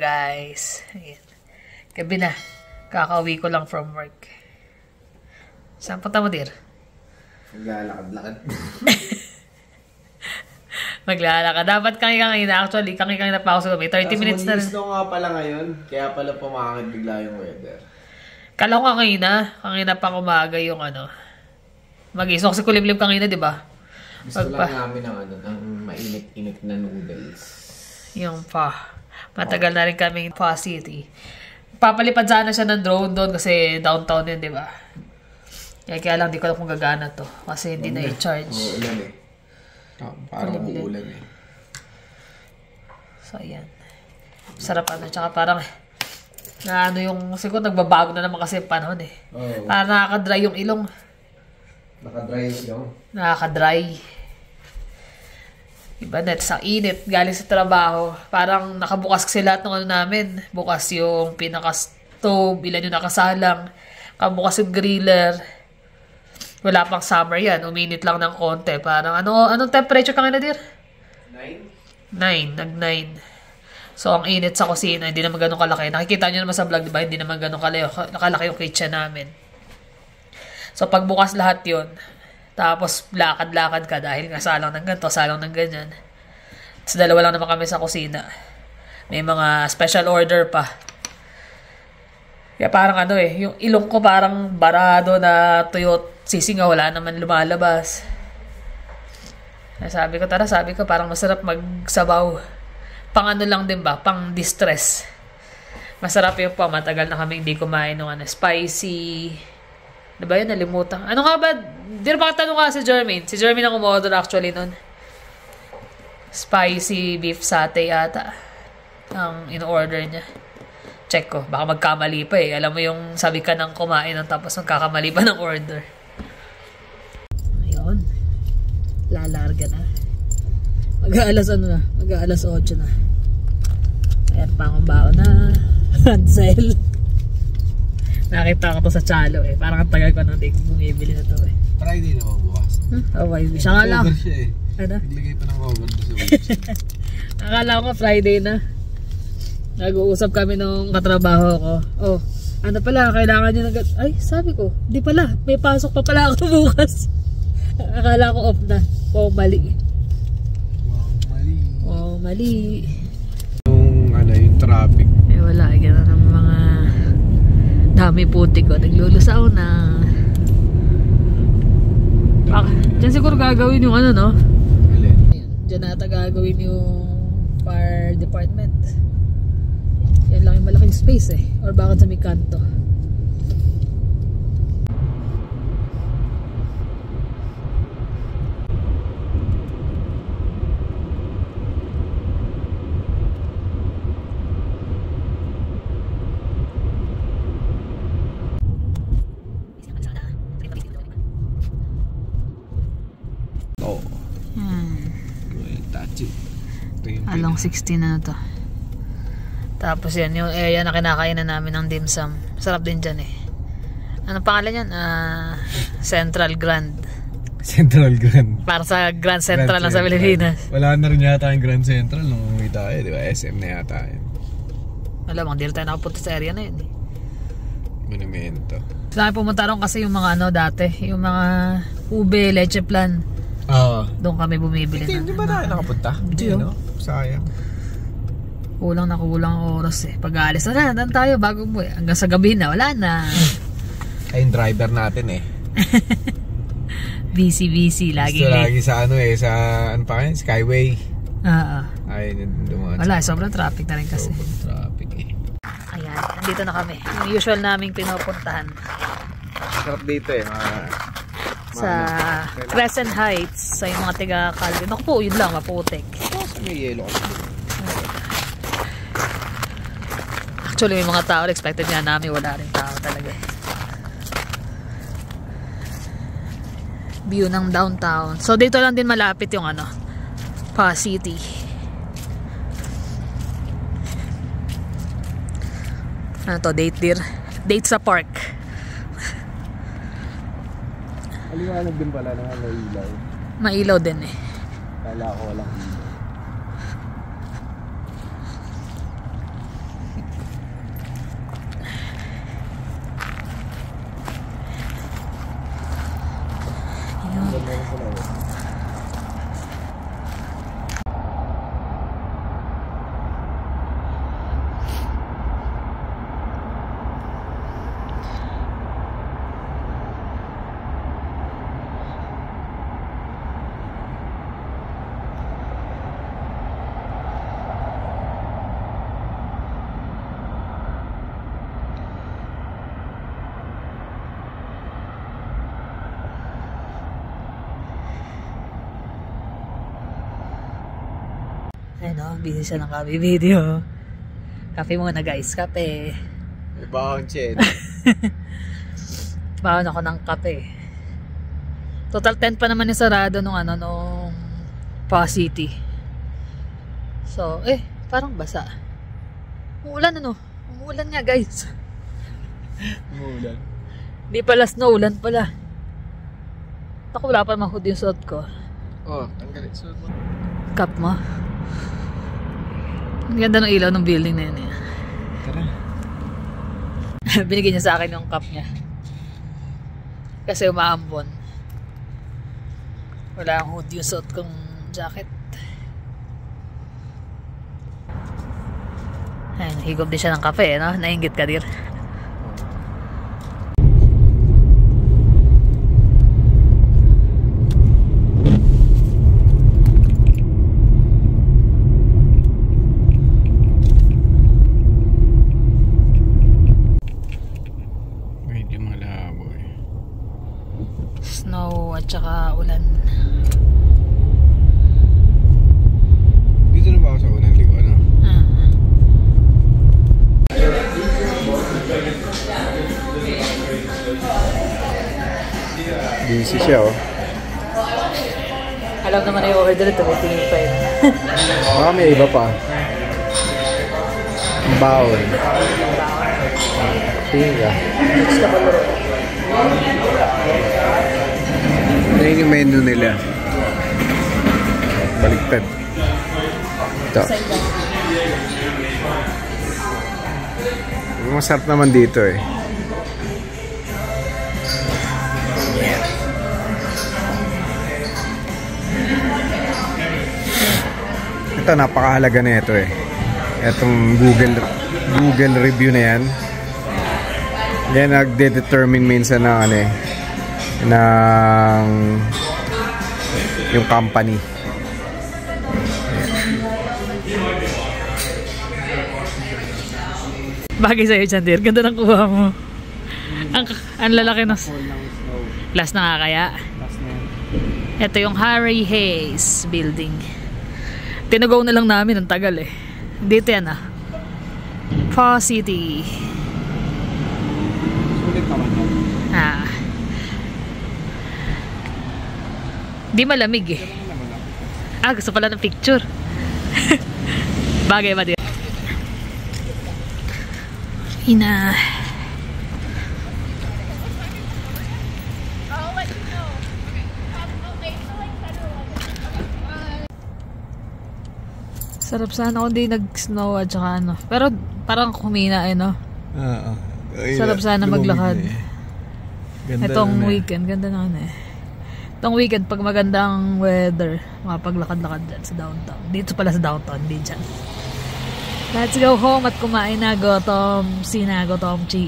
guys. Ayan. Gabi na. Kakauwi ko lang from work. Saan punta mo, dear? Maglalakad-lakad. Maglalakad. Dapat kangi-kangi na. Actually, kangi-kangi na pa ako sa gabi. 30 minutes na rin. Kasi nga pala ngayon. Kaya pala pumakakit bigla yung weather. Kala ko kanina. Kanina pa kumaga yung ano. Mag-isok si kuliblib kanina, di ba? Gusto lang namin ang ano, ang mainit-init na noodles. Yung pa. Matagal na rin kaming Pa City. Papalipad sana siya ng drone doon kasi downtown yun, di ba? Kaya lang, di ko alam kung gagana to. Kasi hindi na i-charge. Uulan eh. Parang uulan eh. So, ayan. Sarap ano. Tsaka parang, na ano yung, siguro nagbabago na naman kasi panahon eh. Oh. Parang nakakadry yung ilong. Nakadry yung ilong? Nakakadry. Iba net sa init, galing sa trabaho. Parang nakabukas kasi lahat ng ano namin. Bukas yung pinaka-stove, ilan yung nakasalang. Kabukas yung griller. Wala pang summer yan. Uminit lang ng konti. Parang ano, anong temperature ka ngayon, dear? 9. Nag-9. So, ang init sa kusina. Hindi naman ganun kalaki. Nakikita nyo naman sa vlog, diba? Hindi naman ganun kalaki yung kitchen namin. So, pagbukas lahat yun. Tapos, lakad-lakad ka dahil nga salang ng ganito, salang ng ganyan. Tapos, dalawa lang naman kami sa kusina. May mga special order pa. Kaya parang ano eh, yung ilong ko parang barado na tuyot, sisingaw, wala naman lumalabas. Sabi ko, tara, sabi ko, parang masarap magsabaw. Pang ano lang din ba? Pang distress. Masarap yung pa, matagal na kami hindi kumain ng ano, spicy. Diba yun? Nalimutan. Ano nga ba? Di na pakatanong ka si Jermaine. Si Jermaine ang umorder actually nun. Spicy beef satay ata. Ang in-order niya. Check ko. Baka magkamali pa eh. Alam mo yung sabi ka ng kumain tapos magkakamali pa ng order. Ayun. Lalarga na. Mag-aalas ano na? Mag-aalas 8 na. Ayan pa akong baon na. Hansel. Nakita ko to sa Chalo eh. Parang ang tagal ko nang hindi bumibili na to eh. Friday na magbukas. Oo, ay siya nga lang. Over siya eh. Ano? Naglagay pa ng over sa website. Akala ko Friday na. Nag-uusap kami nung katrabaho ko. Oh, ano pala, kailangan nyo nag- Ay, sabi ko, di pala. May pasok pa pala ako bukas. Akala ko off na. Wow, mali. Yung ano, yung traffic. Eh wala, gano'n ang mga dami putik ko. Naglulusaw na. Diyan siguro gagawin yung ano, no? Diyan nata gagawin yung fire department. Yan lang yung malaking space eh. Or bakit sa may kanto. Along 16 na to. Tapos yan, yung area na kinakainan namin ng dim sum. Sarap din dyan eh. Ano pangalan yan? Central Grand. Central Grand. Parang sa Grand Central lang sa Pilipinas. Wala na rin yata yung Grand Central nung umuwi tayo, di ba? SM na yata yun. Alam mo, hindi rin tayo nakapunta sa area na yun eh. Monumento. Saan pumunta rin kasi yung mga ano dati, yung mga ube, leche plan. Doon kami bumibili na. Hindi ba tayo nakapunta? Hindi, no? Sayang. Kulang na kulang oras eh. Pag-aalis na lang tayo bago mo eh. Hanggang sa gabi na, wala na. Ay, yung driver natin eh. Busy-busy. Lagi gusto lagi sa ano eh. Sa, ano pa kayo? Skyway. Ay, dumaan. Wala, sobrang traffic na rin kasi. Sobrang traffic eh. Ayan, nandito na kami. Yung usual naming pinupuntahan. Sarap dito eh. Sa Crescent Heights, sa yung mga tiga Calgary. Naku po, yun lang, maputik. May yelo kasi. Actually, may mga tao. Expected nga namin, wala rin tao talaga. View ng downtown. So, dito lang din malapit yung ano, Pa City. Ano to, date dear? Date sa park. Aliwanag din pala na mailaw. Mailaw din eh. Kala ko walang ilaw. Ayun, busy siya ng kami video. Kape muna guys, kape. May baon siya. Baon ako ng kape. Total 10 pa naman yung sarado nung ano, nung Pa City. So, parang basa. Umuulan ano? Umuulan nga guys. Umuulan. Di pala snow, ulan pala. Ako wala pa mahud yung suot ko. Oh, ang galit suot mo. Cup mo. Ang ganda ng ilaw ng building na yun eh. Tara. Binigyan niya sa akin yung cup niya. Kasi umaambon. Wala akong hood yung suot kong jacket. Ayun, higop din siya ng kape eh, no? Nainggit ka dir. Tsaka ulan. Dito na ba ako sa ulan? Hindi ko alam. Busy siya oh. Alam naman na i-order ito. May tingin pa yun. Baka may iba pa. Bawal. Tingin ka. Gusto ka ba? Ano yung menu nila? Baliktad. Ito. Masarap naman dito eh. Ito, napakahalaga na ito eh. Itong Google review na yan. Yan nagde-determine minsan na ano eh, ng yung company. Bagay sa'yo, Chandir. Ganda ng kuha mo. Ang lalaki na. Last na nga kaya. Ito yung Harry Hayes building. Tinagaw na lang namin. Ang tagal eh. Dito yan ah. Pa City. Ah. Di malamig eh. Ah, gusto pala ng picture. Bagay ba din? Ina. Sarap sana kung di nag-snow at saka ano. Pero parang humina eh, no? Oo. Sarap sana maglakad. Itong weekend, ganda na ano eh. Itong weekend, pag magandang weather, makapaglakad-lakad dyan sa downtown. Dito pala sa downtown, di dyan. Let's go home at kumain na Gotom, Gotom Chi.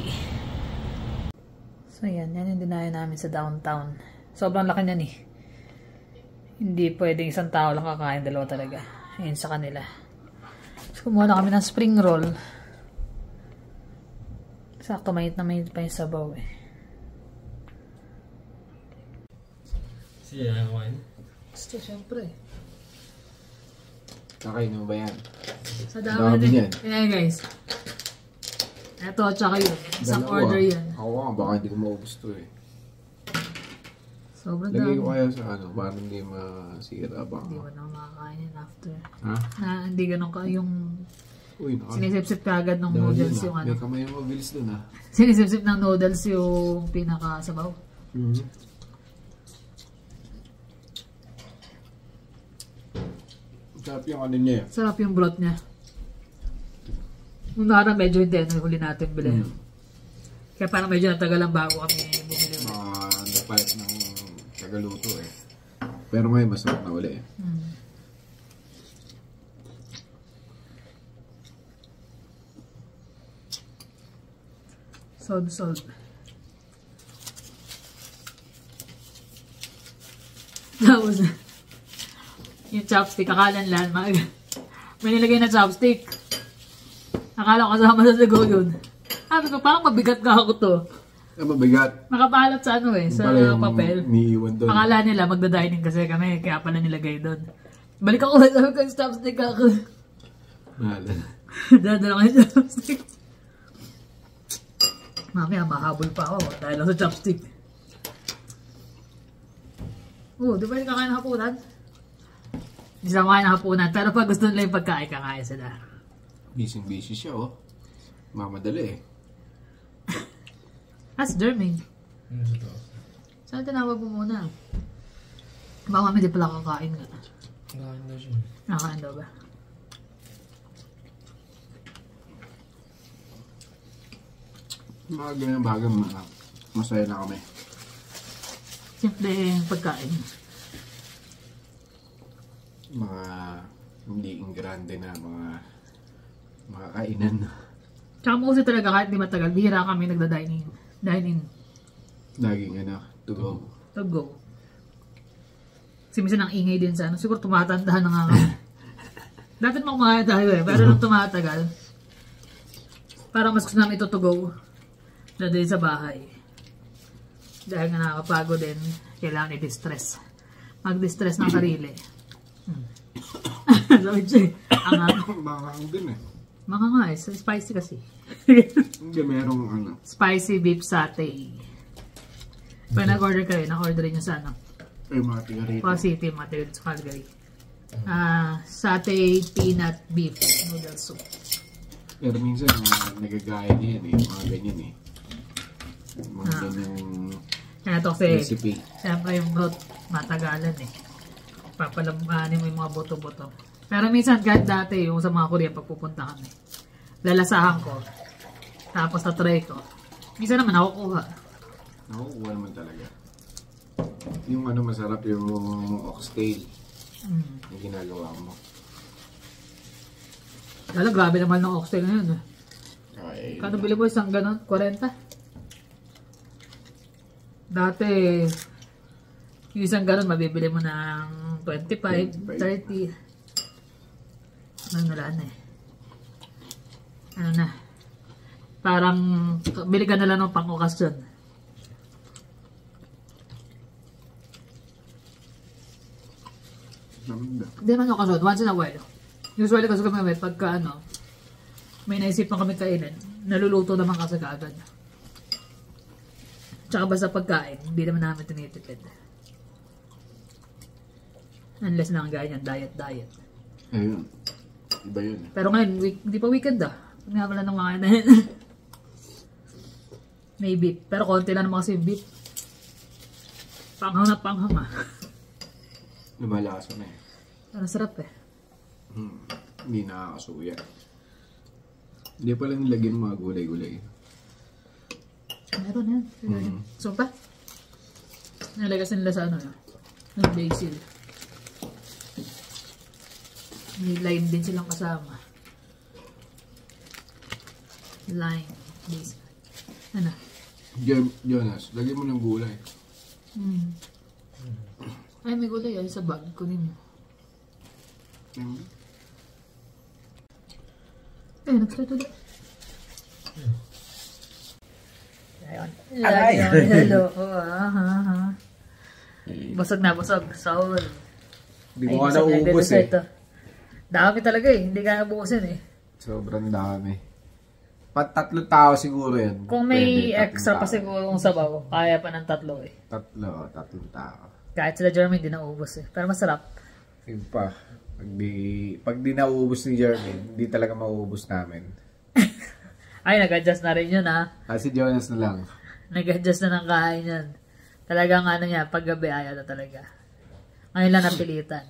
So yan, yan yung dinayo namin sa downtown. Sobrang laki niyan eh. Hindi pwedeng isang tao lang kakain, dalawa talaga. Ayun sa kanila. So, kumuha na kami ng spring roll. Sakto, mainit na mainit pa yung sabaw eh. Sige na lang kawain. Gusto, syempre. Kakain mo ba yan? Sa dami din. Ayan guys. Eto at saka yun. Isang order yan. Ako nga, baka hindi ko maugusto eh. Sobrang dami. Lagay ko kaya sa ano, parang hindi masira. Hindi ko na makakain yan after. Ha? Hindi ganun ka yung sinisipsip ka agad ng noodles yung ano. May kamay ng noodles dun ha. Sinisipsip ng noodles yung pinakasabaw. Sarap yung ano niya. Sarap yung broth niya. Nung nakarang medyo hindi, nung huli natin bilhin. Kaya parang medyo natagal lang bago kami bumili. Dapat ng tagaluto eh. Pero ngayon masarap na uli eh. Salt. Tapos, yung chopstick, akala nilang may nilagay na chopstick. Akala ko kasama sa sago yun. Sabi ko, parang mabigat nga ako to. Mabigat? Nakapahalat sa ano eh, sa papel. Akala nila, magda-dining kasi kami, kaya pala nilagay doon. Balik ako, sabi ko yung chopstick ako. Dadala ko yung chopstick. Mamaya, mahabol pa ako dahil lang sa chopstick. Oo, di ba yung kakain ng hapunan? Hindi sila makain ng hapunan, pero pag gusto nila yung pagkain, kakain sila. Busy siya, oh. Mamadali eh. That's Derming. Saan tinawag mo muna? Baka kami di pala kakain ka. Kakain daw siya. Kakain daw ba? Mga ganyang bagay, masaya na kami. Simple yung pagkain. Mga hindi ingrande na mga kainan. Tsaka mo kasi talaga kahit di matagal, bihira kami nagda-dining. Laging ano, to go. Kasi minsan ang ingay din sa ano, siguro tumatandahan na nga kami. Dati makumakain tayo eh, pero nung tumatagal, parang mas gusto namin ito to go. Dahil sa bahay. Dahil nga nakakapagod din, kailangan i-distress. Mag-distress ng sarili. Lord, makakang din eh. Maka nga eh, spicy kasi. Hindi, merong ano. Spicy beef satay. Pag nag-order kayo, naka-order nyo sa ano? Ay, mga tiga rito. Pag city, mga tiga rito sa Calgary. Satay peanut beef noodle soup. Pero minsan, nagagaya niya yan eh, mga ganyan eh. Mga ganyang recipe. Siyempre yung broth, matagalan eh. Papalabanin mo yung mga boto-boto. Pero minsan kahit dati yung sa mga Korea pagpupunta kami, lalasahan ko, tapos na-try ko. Minsan naman nakukuha. Nakukuha naman talaga. Yung ano masarap yung oxtail na ginagawa mo. Lalo grabe naman ng oxtail na yun. Ay, kano bili mo isang ganon? 40? Dati, yung isang galon, mabibili mo ng 25, 30. Ano na eh. Ano na. Parang, bili ka na lang ng pang-okasyon. Hindi naman okasyon, once in a while. Usually kasi kami, pagka ano, may naisipan kami kainin, naluluto naman kasi kaagad. Tsaka ba sa pagkain, hindi naman namin tinitipid. Unless lang ganyan, diet. Ayun. Iba yun. Pero ngayon, hindi pa weekend ah. Nga pala nung mga yun. May beef. Pero konti lang naman kasi yung beef. Panghang na panghang ah. Lumalakas mo na eh. Pero sarap eh. Hindi nakakasuya. Hindi pala nilagyan mga gulay-gulay. Meron yan. So pa? Nalagas nila sa ano yun. Yung basil. May lime din silang kasama. Lime. Basil. Ano? Jonas, lagyan mo ng gulay. Ay, may gulay yan. Sa bag. Kunin mo. Eh, nagstart ulit. Aray! Hello! Busog na busog. Soul. Hindi mo ka nauubos eh. Dami talaga eh. Hindi ka nabukusin eh. Sobrang dami. Pat-tatlo tao siguro yan. Kung may extra pa siguro kung sabaw, kaya pa ng tatlo eh. Tatlong tao. Kahit sila Jermaine, hindi naubos eh. Pero masarap. Yung pa. Pag di naubos ni Jermaine, hindi talaga mauubos namin. Ay, nag-adjust na rin yun ha. Si Jonas na lang. Nag-adjust na ng kain yun. Talagang ano niya, paggabi ayaw na talaga. Ngayon lang napilitan.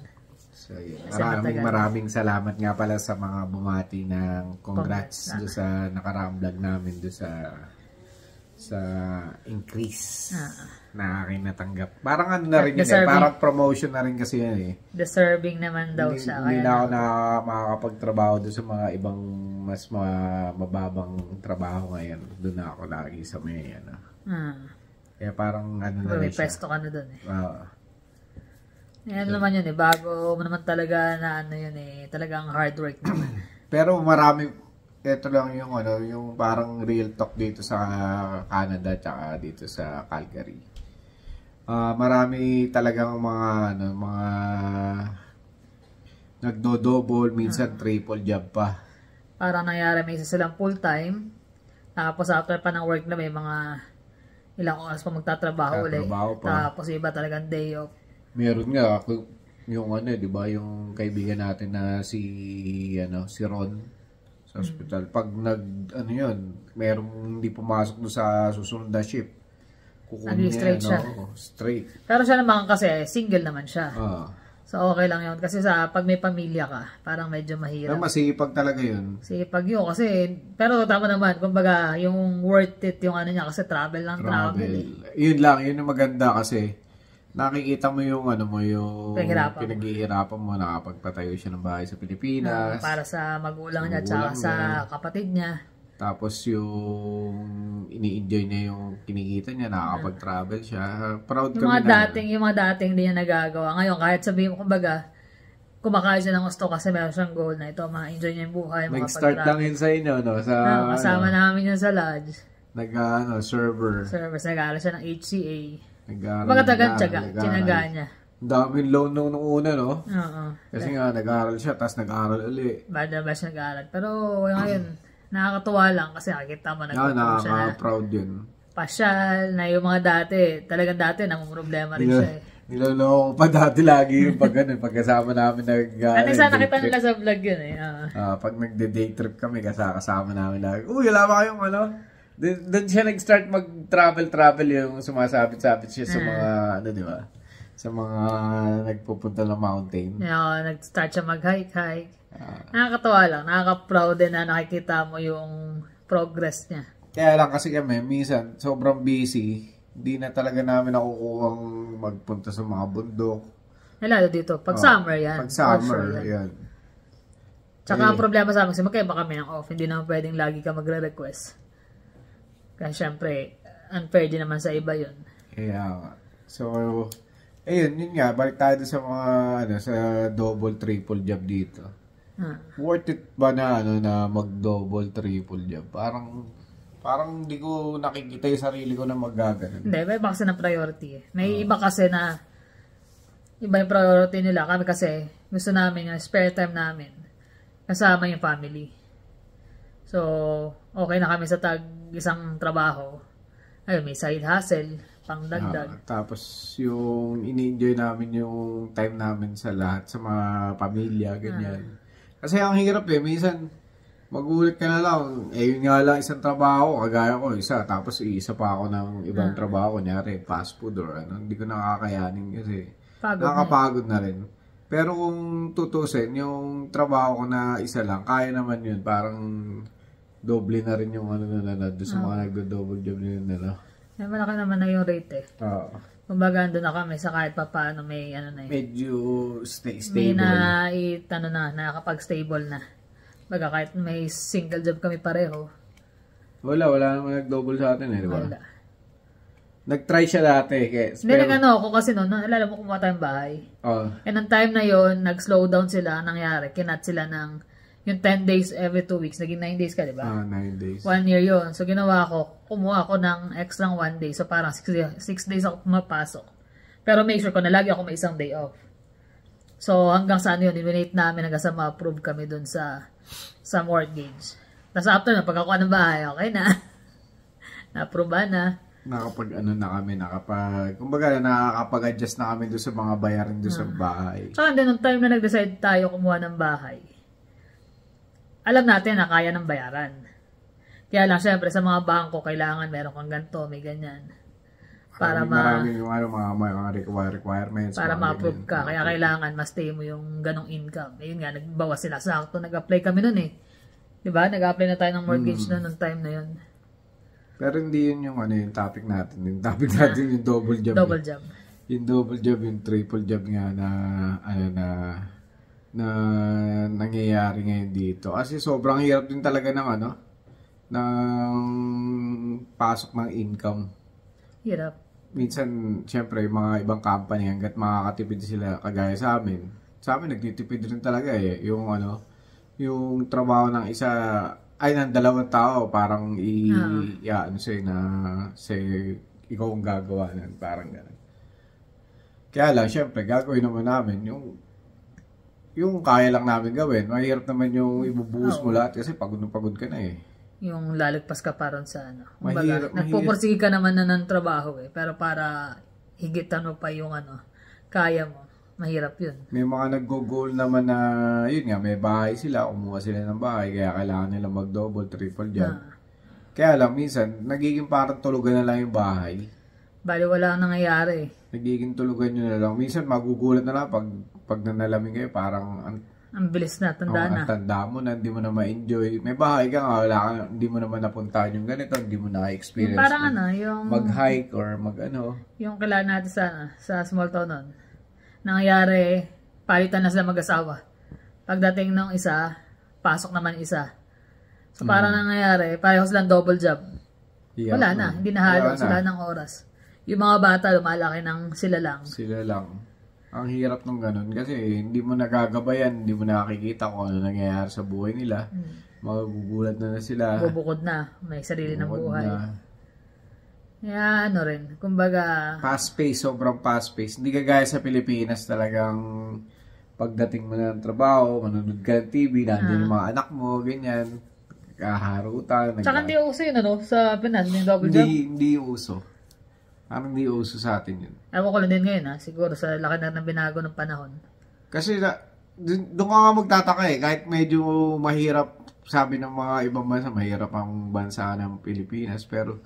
So, yeah. Maraming salamat nga pala sa mga bumati ng congrats doon sa nakaraang vlog namin doon sa increase. na aking natanggap. Parang ano na rin yun eh. Parang promotion na rin kasi yun eh. Deserving naman daw siya. Hindi na ako makakapagtrabaho doon sa mga ibang mas mababang trabaho ngayon. Doon na ako lagi sa may ano. Kaya parang ano na rin siya. May pesto ka na doon eh. Yan naman yun eh. Bago naman talaga na ano yun eh. Talagang hard work naman. Pero marami... Ito lang yung ano, yung parang real talk dito sa Canada tsaka dito sa Calgary. Marami talagang mga ano, mga nagdo-double, minsan triple job pa. Parang nangyari may isa silang full-time. Tapos after pa ng work na may mga ilang oras pa magtatrabaho ulit. Tapos iba talagang day off. Meron nga ako yung ano, 'di ba, yung kaibigan natin na si Ron. Sa hospital. Pag merong hindi pumasok doon sa susunod na shift, kukunin niya, straight. Pero siya naman kasi, single naman siya. So, okay lang yun. Kasi pag may pamilya ka, parang medyo mahirap. Pero masipag talaga yun. Sipag yun. Kasi, pero tama naman, kumbaga, yung worth it yung ano niya, kasi travel lang, travel. Yun lang, yun yung maganda kasi, nakikita mo yung ano mo, yung pinaghihirapan mo, nakapagpatayo siya ng bahay sa Pilipinas. Para sa magulang niya, tsaka sa kapatid niya. Tapos yung ini-enjoy niya yung kinikita niya, nakakapag-travel siya. Proud kami na. Yung mga dating hindi niya nagagawa. Ngayon, kahit sabihin mo, kumbaga, kumakain siya ng gusto kasi meron siyang goal na ito, ma-enjoy niya yung buhay, makapag-travel. Nag-start lang yun sa inyo, no? Kasama namin yun sa lodge. Server. Nag-aaral siya ng HCA. Magatagang tiyaga, tinagaan niya. Ang daming loan nung una, no? Oo. Kasi nga, nag-aaral siya, tapos nag-aaral ulit. Bada-bash nag-aaral. Pero ngayon, nakakatuwa lang kasi nakikita mo nag-aaral siya. Nakaka-proud yun. Pasyal na yung mga dati. Talagang dati, namumroblema rin siya eh. Niloloko pa dati lagi yung pagkasama namin nag-aaral. Ano saan nakita nila sa vlog yun eh. Pag nagde-day trip kami, kasama namin lagi. Uy, alam mo kayong ano? Doon siya nag-start mag-travel yung sumasabit-sabit siya sa mga, sa mga nagpupunta ng mountain. Nag-start siya mag-hike-hike. Nakakatawa lang, nakaka-proud din na nakikita mo yung progress niya. Kaya lang kasi kami, minsan, sobrang busy, hindi na talaga namin nakukuhang magpunta sa mga bundok. Lalo dito, pag-summer yan. Pag-summer, yan. Tsaka ang problema sa amin, kasi magkaiba kami ng off, hindi naman pwedeng lagi ka magre-request. Kasi syempre, unfair din naman sa iba yun. Yeah. So, yun nga, balik tayo sa mga, sa double, triple job dito. Worth it ba na mag-double, triple job? Parang hindi ko nakikita yung sarili ko na mag-gagawin. Hindi, may iba kasi na priority eh. May iba kasi na, iba yung priority nila. Kami kasi, gusto namin yung spare time namin, kasama yung family. So, okay na kami sa isang trabaho. Ayun, may side hustle, pangdagdag. Tapos yung ini-enjoy namin yung time namin sa lahat, sa mga pamilya, ganyan. Kasi ang hirap eh, minsan magulit ka na lang, yun nga lang isang trabaho, kagaya ko isa, tapos iisa pa ako ng ibang trabaho, kunyari fast food or ano, hindi ko nakakayanin kasi nakakapagod na rin. Pero kung tutusin, yung trabaho ko na isa lang, kaya naman yun, parang doble na rin yung doon sa mga nagdo-double job nila. Ay, malaki naman na yung rate eh. Kumbaga, doon na kami sa kahit pa paano may medyo stable. May nakakapag-stable na. Kumbaga, kahit may single job kami pareho. Wala naman nag-double sa atin eh, di ba? Wala. Nag-try siya dati. Hindi, ako kasi alala mo kumuha tayong bahay. And ang time na yon nag-slow down sila, nangyari, kinat sila ng yung 10 days every 2 weeks, naging 9 days ka, diba? 9 days. 1 year yun. So, ginawa ko, kumuha ako ng extra 1 day. So, parang 6 days ako pumapasok. Pero make sure ko na lagi ako may isang day off. So, hanggang sa eliminate namin, hanggang sa ma-approve kami dun sa mortgage. Tapos, after na, pagkakuha ng bahay, okay na. Na-approve na. Nakakapag-adjust na kami dun sa mga bayarin dun sa bahay. So, and then, nung time na nag-decide tayo kumuha ng bahay, alam natin na kaya ng bayaran. Kaya lang, syempre, sa mga bangko, kailangan meron kang ganito, may ganyan. Para mga requirements. Para ma-approve ka. Kaya kailangan, ma-stay mo yung ganong income. Ayun nga, nagbawas sila. Sakto, nag-apply kami nun eh. Diba? Nag-apply na tayo ng mortgage na nung time na yun. Pero hindi yun yung ano yung topic natin. Yung topic natin yung double job. Double job. Yung double job, yung triple job nga na ano na nangyayari ngayon dito. Kasi sobrang hirap din talaga ng ano ng pasok ng income. Hirap. Minsan, syempre, yung mga ibang company hanggat makakatipid sila kagaya sa amin. Sa amin nagtitipid rin talaga eh yung ano yung trabaho ng isa ay ng dalawang tao parang ikaw ang gagawa nun, parang ganun. Kaya lang syempre gagawin naman namin yung kaya lang namin gawin. Mahirap naman yung ibubuhos mo lahat kasi pagod na pagod ka na eh. Yung lalagpas ka parang sa ano. Mahirap, nagpupursige ka naman na ng trabaho eh pero para higitan mo pa yung ano kaya mo. Mahirap yun. May mga nag-go-goal naman na, yun nga, may bahay sila, kumuha sila ng bahay, kaya kailangan nila mag-double, triple job. Kaya lang, minsan, nagiging parang tulugan na lang yung bahay. Bali, wala kang nangyayari. Nagiging tulugan nyo na lang. Minsan, magugulat na lang pag nanalamin kayo, parang... Ang bilis na, tandaan na. Tanda mo na, hindi mo na ma-enjoy. May bahay ka nga, wala ka, hindi mo naman napuntahan yung ganito, hindi mo na-experience. Yung parang ano, yung... Mag-hike or mag-ano. Yung kailangan natin sa small town nun. Nangyari, palitan na sila mag-asawa. Pagdating ng isa, pasok naman isa. So, parang nangyari, pareho silang double job. Yeah, wala na, hindi nahalo sila ng oras. Yung mga bata, lumalaki ng sila lang. Sila lang. Ang hirap nung ganun kasi hindi mo nagagabayan, hindi mo nakikita kung ano nangyayari sa buhay nila. Magagugulat na sila. Bubukod na, may sarili ng buhay. Na. Yeah, ano rin. Kumbaga... Fast-paced, sobrang fast-paced. Hindi kagaya sa Pilipinas talagang pagdating mo ng trabaho, manonood ka ng TV, nandiyan yung mga anak mo, ganyan. Kaharutan. Tsaka hindi uso yun, ano? Sa Pinas, yung double job? Hindi uso. Parang hindi uso sa atin yun. Ewan ko lang din ngayon, ha? Siguro sa laki na ng binago ng panahon. Kasi doon ka nga magtataka eh. Kahit medyo mahirap, sabi ng mga ibang bansa, mahirap ang bansa ng Pilipinas, pero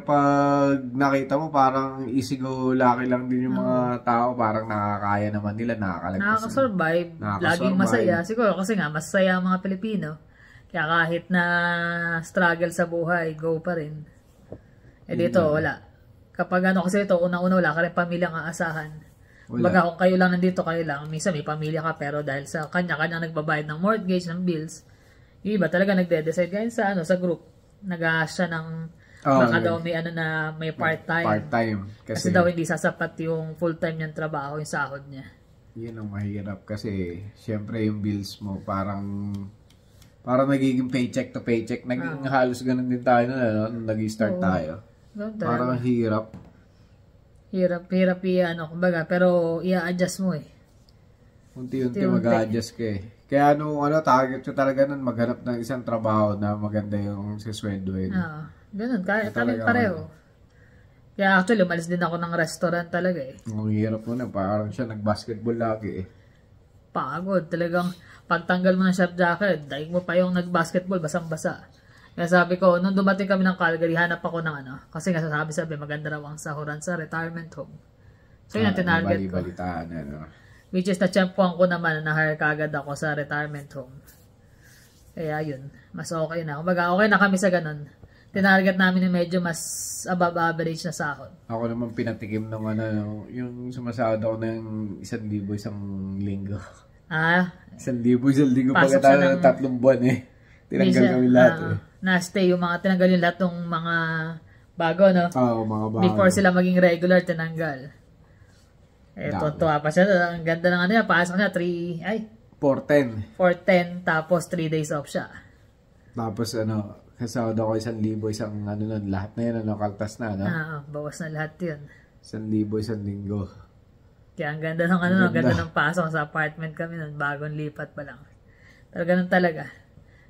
pag nakita mo, parang isigo laki lang din yung mga tao. Parang nakakaya naman nila, nakakasurvive. Laging masaya. Siguro kasi nga, masaya ang mga Pilipino. Kaya kahit na struggle sa buhay, go pa rin. Eh dito, wala. Kapag ano kasi ito, unang-una wala ka rin pamilyang aasahan. Baga kung kayo lang nandito, kayo lang. Minsan may pamilya ka, pero dahil sa kanya-kanya nagbabayad ng mortgage, ng bills, yung iba talaga nagde-decide kayo sa, ano, sa group. Nag-aas siya ng... Baka daw may ano na may part-time. Part-time. Kasi daw hindi sasapat yung full-time niyang trabaho, yung sahod niya. Yun ang mahirap kasi syempre yung bills mo parang nagiging paycheck to paycheck. Naging halos ganun din tayo na nung nag-start tayo. Parang hirap. Hirap ano, kumbaga, pero i-adjust mo eh. Unti-unti mag-adjust ka eh. Kaya target ko talaga nun maghanap ng isang trabaho na maganda yung siswendoin. Ganun, kami pareho. Kaya actually, umalis din ako ng restaurant talaga eh. Ang hirap mo na, parang siya nag-basketball lagi eh. Pagod, talagang pagtanggal mo ng chef jacket, daig mo pa yung nag-basketball, basang-basa. Kaya sabi ko, nung dumating kami ng Calgary, hanap ako ng ano, kasi nga sabi, maganda raw ang sahuran sa retirement home. So yun ang tinarget ko. Balitaan, ano. Which is, na-champuan ko naman, na-hire kagad ako sa retirement home. Kaya yun, mas okay na. Kumbaga, okay na kami sa ganun. Tinarget namin yung medyo mas above average na sahod. Ako naman pinatikim ng yung sumasahod ako ng 1,000 isang linggo. 1,000 isang linggo pagkatapos ng 3 buwan eh. Tinanggal kami lahat eh. Na-stay yung mga, tinanggal yung lahat ng mga bago, no? Oo, mga bago. Before sila maging regular, tinanggal. Eh, tuwa pa siya. Ang ganda ng pasok niya, 410, tapos 3 days off siya. Tapos kasawad ako 1,000 isang lahat na yun, kaltas na, bawas na lahat yun. 1,000 isang linggo. Kaya ang ganda ng ang ganda ng pasok sa apartment kami nun, bagong lipat pa lang. Pero ganun talaga.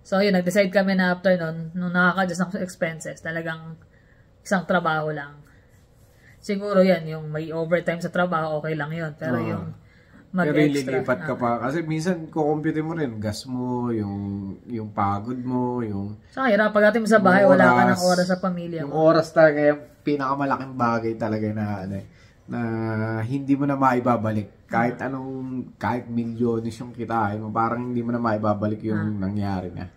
So yun, nag-decide kami na after nun, nung nakaka-adjust ng expenses, talagang isang trabaho lang. Siguro yan, yung may overtime sa trabaho, okay lang yun. Pero yung mag-extra. Pero lilipat ka pa. Kasi minsan, kukumpute mo rin. Gas mo, yung pagod mo, yung... Saka, pagdating mo sa bahay, wala ka ng oras sa pamilya mo. Yung oras talaga, yung pinakamalaking bagay talaga na hindi mo na maibabalik. Kahit anong, kahit milyones yung kitain mo, parang hindi mo na maibabalik yung nangyari na.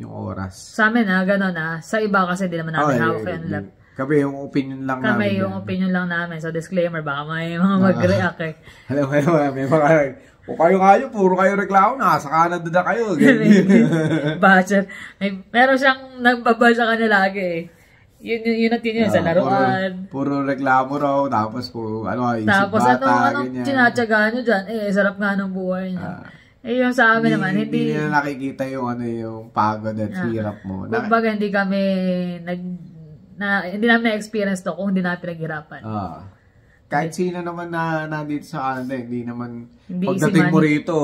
yung oras. Sa amin ha, ganun ha. Sa iba kasi di naman namin hawak kayo ng lap. Kami yung opinion lang namin. Kami yung opinion lang namin. So disclaimer, baka may mga mag-react eh. Alam mo naman, may mga, o kayo, puro kayo reklamo, nasa Canada na kayo. Bachelor. Meron siyang nagbabash sa kanya lagi eh. Yun at yun sa laruan. Puro reklamo raw, tapos puro ano, isip bata. Tapos anong tinatsagaan nyo dyan? Eh, sarap nga ng buhay nyo. Eh, yung sa amin naman, hindi na nakikita yung ano yung pagod at hirap mo. Kumbaga, hindi kami hindi namin na-experience to kung hindi natin naghirapan. Kahit sino naman na nandito sa Canada, hindi naman, pagdating mo rito,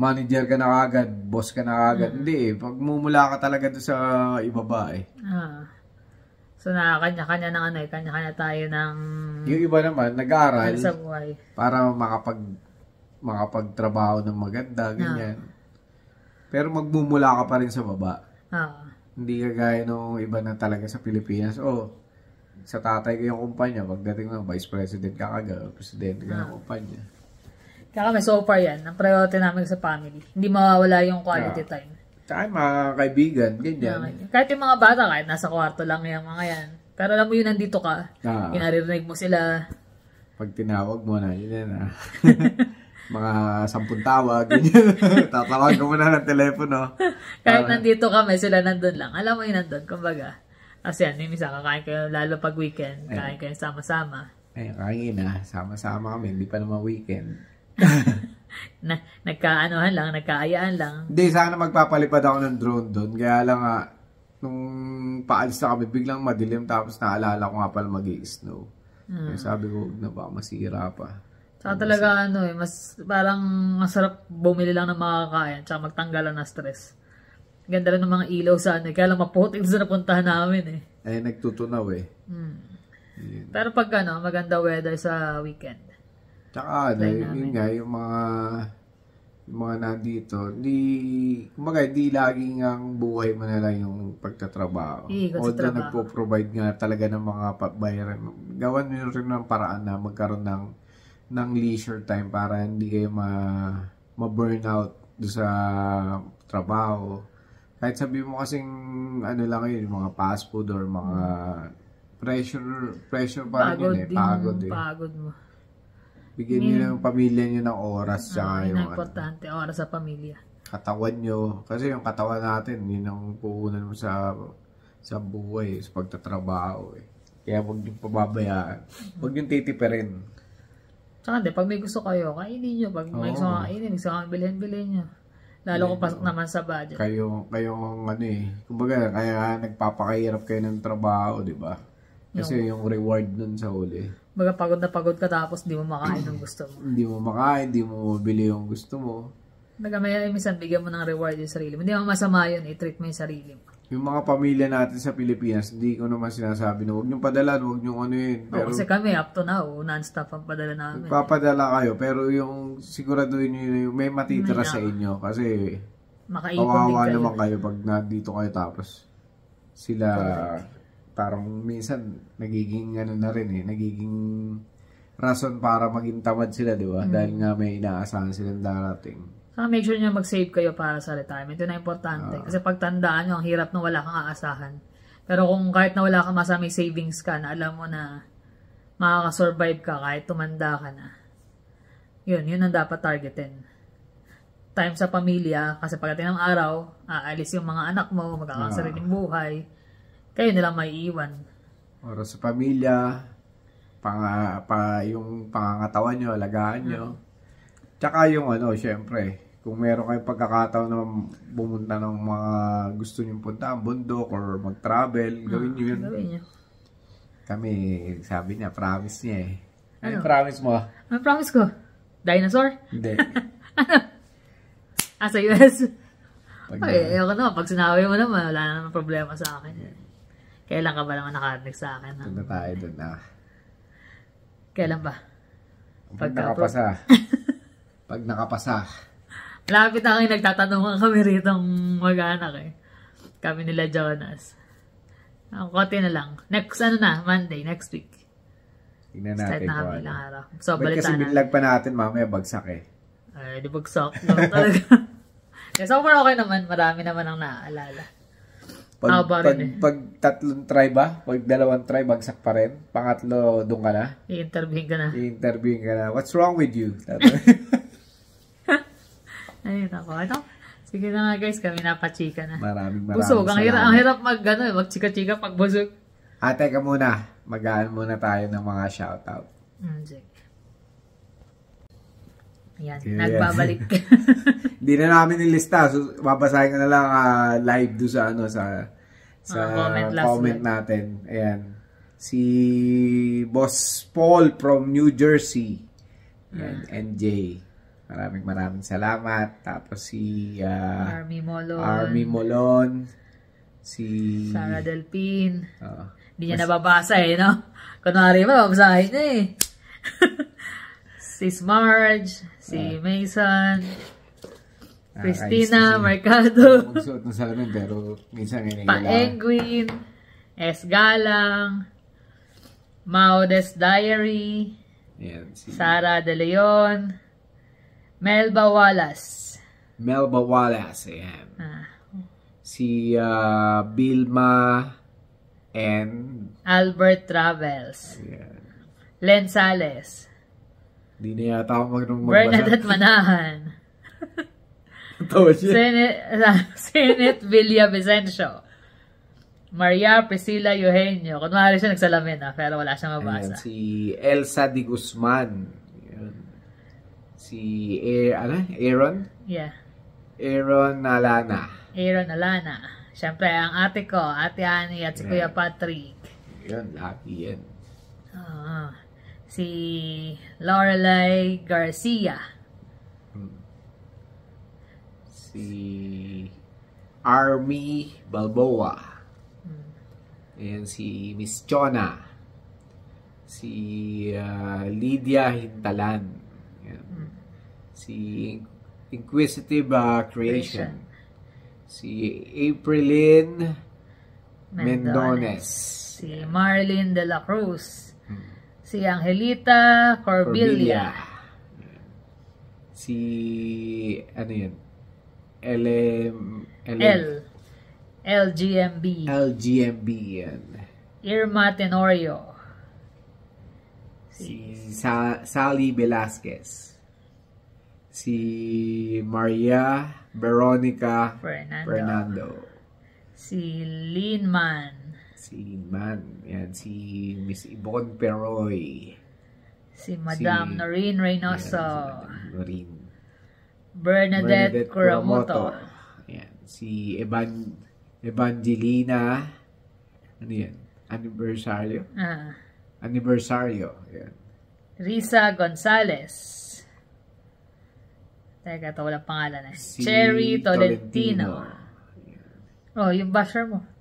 manager ka na agad, boss ka na agad. Hindi eh, pagmumula ka talaga doon sa ibaba eh. So na kanya-kanya ng ano eh, kanya-kanya tayo ng... Yung iba naman, nag-aaral sa buhay. Para makapagtrabaho ng maganda, ganyan. Pero magmumula ka pa rin sa baba. Hindi kagaya nung iba na talaga sa Pilipinas. Sa tatay ko yung kumpanya, pagdating ng vice president ka kagad, presidente ka ng kumpanya. Kaya kami, so far yan, ang priority namin sa family. Hindi mawawala yung quality time. Tsaka yung mga kaibigan, ganyan. Kahit yung mga bata, kahit nasa kwarto lang yung mga yan. Pero alam mo yun, nandito ka, naririnig mo sila. Pag tinawag mo na, yun yan mga 10 tawag, tatawag ko muna ng telepono. Kahit nandito kami, sila nandun lang. Alam mo yun, nandun, kumbaga. Kasi yan, minsan kakain kayo, lalo pag weekend, kain kayo sama-sama. Ayun, kain na, sama-sama kami, hindi pa naman weekend. Nagkaanohan lang, nagkaayaan lang. Hindi, sana magpapalipad ako ng drone doon. Kaya lang nga, nung paalis na kami, biglang madilim, tapos naalala ko nga pala mag-i-snow. Kaya sabi ko, na ba, masira pa. Saka talaga ano eh, mas parang masarap bumili lang ng makakain tsaka magtanggalan na stress. Ganda rin ng mga ilaw sa ano eh. Kaya lang maputik sa napuntahan namin eh. Eh, nagtutunaw eh. Pero pag ano, maganda weather sa weekend. Tsaka ano, yun nga, yung mga nandito, hindi laging ang buhay mo na lang yung pagtatrabaho. Although nagpo-provide nga talaga ng mga pagbayaran. Gawan nyo rin ng paraan na magkaroon ng leisure time para hindi kayo ma-burnout sa trabaho. Kahit sabi mo kasing ano lang yun, mga fast food or mga pressure pa rin yun eh. Pagod mo. Bigyan nyo yung pamilya nyo ng oras. Importante, oras sa pamilya. Katawan nyo. Kasi yung katawan natin, yun ang puhunan mo sa buhay, sa pagtatrabaho eh. Kaya huwag yung pababayaan. Huwag yung titipirin. Tsaka hindi, pag may gusto kayo, kainin nyo. Pag may gusto kainin, gusto kang bilhin nyo. Lalo kung pasok naman sa budget. Kayong ano eh. Kumbaga, kaya nagpapakahirap kayo ng trabaho, di ba? Kasi yung reward nun sa huli. Kumbaga, pagod na pagod ka tapos di mo makain ng gusto mo. Hindi mo makain, di mo mabili yung gusto mo. Kumbaga, may minsan bigyan mo ng reward yung sarili mo. Hindi mo masama yun, i-treat mo yung sarili mo. Yung mga pamilya natin sa Pilipinas, hindi ko naman sinasabi na huwag niyong padalan, huwag niyong ano yun. Pero, kasi kami, up to now, non-stop ang padala namin. Papadala kayo, pero yung siguraduhin nyo, may matitira sa inyo. Kasi, kawawa naman kayo pag nandito kayo tapos sila, parang minsan, nagiging ano na rin eh, nagiging rason para maging tamad sila, di ba? Dahil nga may inaasahan silang darating. Saka make sure nyo mag-save kayo para sa retirement. Yun na importante. Kasi pagtandaan nyo, ang hirap na wala kang aasahan. Pero kung kahit na wala kang masa, may savings ka na alam mo na makakasurvive ka kahit tumanda ka na. Yun ang dapat targetin. Time sa pamilya, kasi pagdating ng araw, aalis yung mga anak mo, magkakasariling buhay. Kayo nilang may iiwan. Oras sa pamilya, yung pangangatawan nyo, alagaan nyo. Tsaka yung ano, syempre, kung meron kayong pagkakataon na bumunta ng mga gusto nyong puntaan, bundok or mag-travel, gawin nyo yun. Kami, sabi niya, promise niya eh. Ano yung promise mo? Ano promise ko? Dinosaur? Hindi. Ano? Sa US? Okay, ayoko naman. Pag sinabi mo naman, wala naman problema sa akin. Kailan ka ba naman nakarinig sa akin? Doon na tayo, doon na. Kailan ba? Pag nakapasa. Pag nakapasa. Malapit na kayo, nagtatanungan kami rito ng mag-anak eh. Kami nila Jonas. Ang konti na lang. Next ano na, Monday, next week. Tignan natin. Start na kami ilang araw. So, balitan natin. Kasi binlag pa natin mamaya bagsak eh. Ay, di bagsak. So far okay naman, marami naman ang naaalala. Pag tatlong try ba? Pag dalawang try, bagsak pa rin. Pangatlo, doon ka na? I-interviewin ka na. What's wrong with you? Ayun ako. Ito. Sige na nga guys, kami napachika na. Maraming busog. Ang hirap magchika-chika pag busog. Teka muna. Magaan muna tayo ng mga shoutout. Sige. Ayan, yes. Nagbabalik. Hindi na namin nilista. So, babasahin ko na lang live doon sa, comment natin. Ayan. Si Boss Paul from New Jersey. Ayan, NJ. Maraming salamat. Tapos si Army Molon. Si Sara Delpin. Hindi niya nababasa eh, no? Kunwari ba, babasahin niya eh. Si Smarge, si Mason, Christina Mercado, Paengwin, S. Galang, Maudes Diary, Sara De Leon, Melba Wallace, ayan. Si Bilma and Albert Travels, Len Sales, hindi na yata ako magbasa. Bernadette Manahan. Senate Villa Vicencio. Maria Priscilla Eugenio. Kunwari siya nagsalamin pero wala siya mabasa. Ayan, si Elsa Di Guzman. Ayan. Si Aaron? Yeah. Aaron Alana. Siyempre, ang ate ko, Ate Annie at si Kuya Patrick. Ayan, lucky yan. Si Lorelei Garcia. Si Army Balboa. And si Miss Chona. Si Lydia Hintalan. Si Inquisitive Creation. Si Aprilyn Mendones. Si Marlene De La Cruz. Si Angelita Corbilla. Si LGMB. Irma Tenorio. Si Sally Velasquez. Si Maria Veronica Fernando. Si Lynn Man. Ayan, si Miss Yvonne Peroy. Si Madam Noreen Reynoso. Bernadette Curamoto. Ayan, si Evangelina. Ano yan? Anniversario? Anniversario. Ayan. Risa Gonzalez. Teka, ito walang pangalan. Si Cherry Tolentino. Yung basher mo.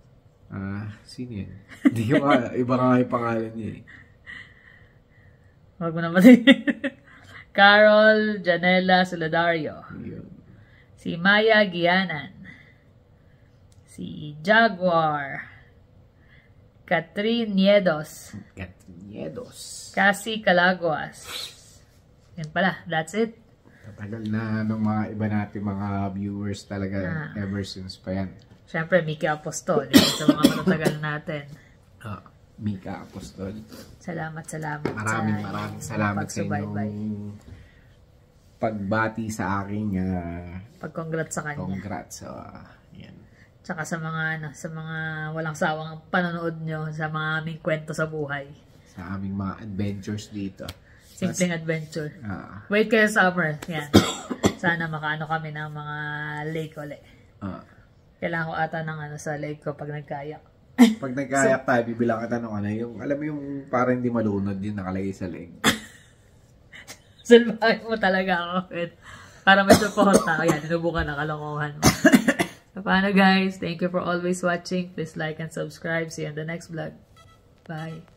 Sino yan? Hindi ko iba nga yung pangalan niya eh. Huwag mo naman din. Carol Janela Solidario. Si Maya Gianan. Si Jaguar. Catherine Niedos. Cassie Calaguas. Yan pala, that's it. Tagal na nung mga iba natin mga viewers talaga ever since pa yan. Siyempre, Mika Apostol. Sa mga matatagal natin. Mika Apostol. Salamat. Maraming salamat sa inyong pagbati sa aking pag-congrats sa kanya. Congrats. Yan. Tsaka sa mga, walang sawang panonood nyo sa mga aming kwento sa buhay. Sa aming mga adventures dito. Simpleng adventure. Wait kayo summer. Yan. Sana makaano kami ng mga lake ulit. Kailangan ko ata ng sa leg ko pag nagkayak. Pag nagkayak tayo, bibilang ka tanong alam mo yung parang hindi malunod yung nakalagay sa leg. Salbahin mo talaga ako. Para may support na. Ayan, inubukan ang kalunguhan mo. So, paano guys? Thank you for always watching. Please like and subscribe. See you in the next vlog. Bye.